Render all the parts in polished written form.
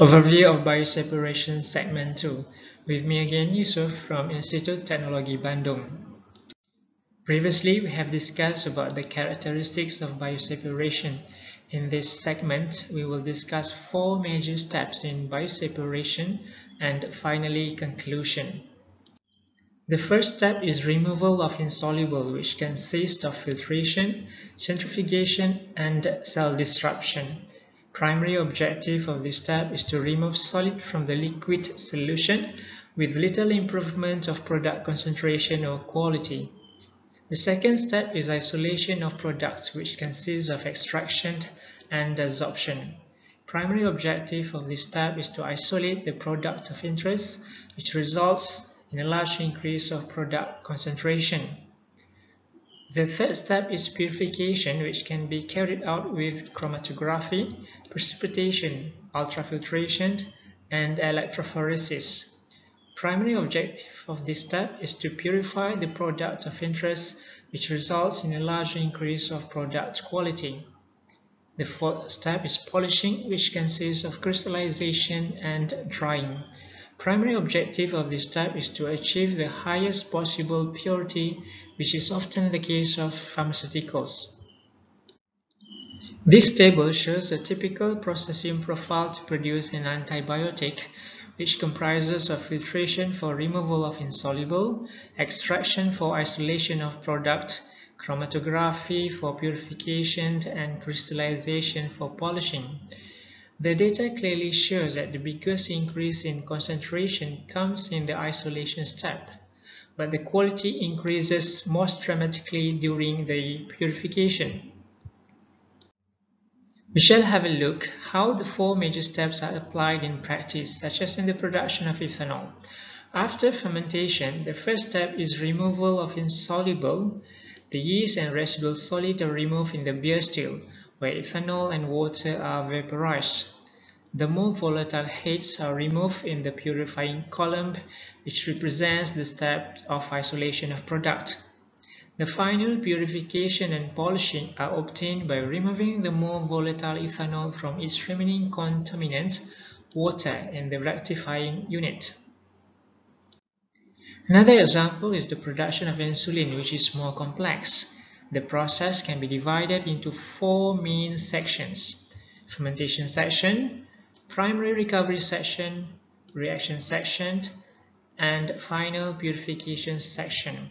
Overview of Bioseparation Segment 2. With me again, Yusuf from Institute Technology, Bandung. Previously, we have discussed about the characteristics of bioseparation. In this segment, we will discuss four major steps in bioseparation and finally conclusion. The first step is removal of insoluble, which consists of filtration, centrifugation, and cell disruption. Primary objective of this step is to remove solid from the liquid solution with little improvement of product concentration or quality. The second step is isolation of products, which consists of extraction and adsorption. Primary objective of this step is to isolate the product of interest, which results in a large increase of product concentration. The third step is purification, which can be carried out with chromatography, precipitation, ultrafiltration, and electrophoresis. Primary objective of this step is to purify the product of interest, which results in a large increase of product quality. The fourth step is polishing, which consists of crystallization and drying. Primary objective of this step is to achieve the highest possible purity, which is often the case of pharmaceuticals. This table shows a typical processing profile to produce an antibiotic, which comprises of filtration for removal of insoluble, extraction for isolation of product, chromatography for purification, and crystallization for polishing. The data clearly shows that the biggest increase in concentration comes in the isolation step, but the quality increases most dramatically during the purification. We shall have a look how the four major steps are applied in practice, such as in the production of ethanol. After fermentation, the first step is removal of insoluble. The yeast and residual solid are removed in the beer still, where ethanol and water are vaporized. The more volatile heads are removed in the purifying column, which represents the step of isolation of product. The final purification and polishing are obtained by removing the more volatile ethanol from its remaining contaminant, water, in the rectifying unit. Another example is the production of insulin, which is more complex. The process can be divided into four main sections: fermentation section, primary recovery section, reaction section, and final purification section.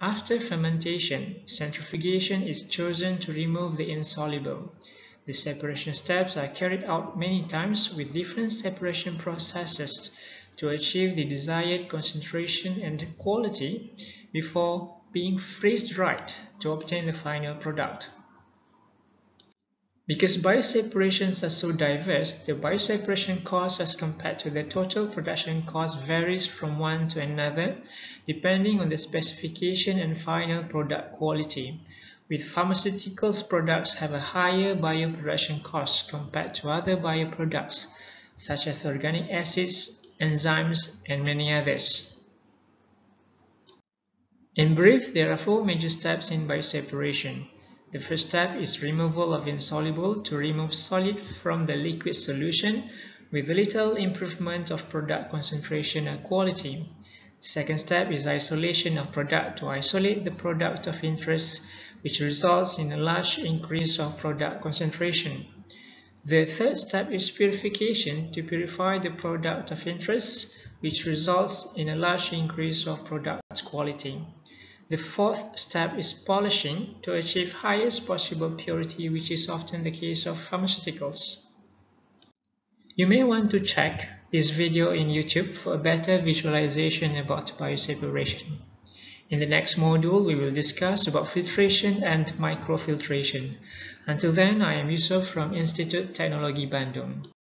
After fermentation, centrifugation is chosen to remove the insoluble. The separation steps are carried out many times with different separation processes to achieve the desired concentration and quality before being freeze-dried to obtain the final product. Because bioseparations are so diverse, the bioseparation cost as compared to the total production cost varies from one to another, depending on the specification and final product quality, with pharmaceuticals products have a higher bioproduction cost compared to other bioproducts, such as organic acids, enzymes, and many others. In brief, there are four major steps in bioseparation. The first step is removal of insoluble to remove solid from the liquid solution with little improvement of product concentration or quality. Second step is isolation of product to isolate the product of interest, which results in a large increase of product concentration. The third step is purification to purify the product of interest, which results in a large increase of product quality. The fourth step is polishing to achieve highest possible purity, which is often the case of pharmaceuticals. You may want to check this video in YouTube for a better visualization about bioseparation. In the next module, we will discuss about filtration and microfiltration. Until then, I am Yusuf from Institute Technology Bandung.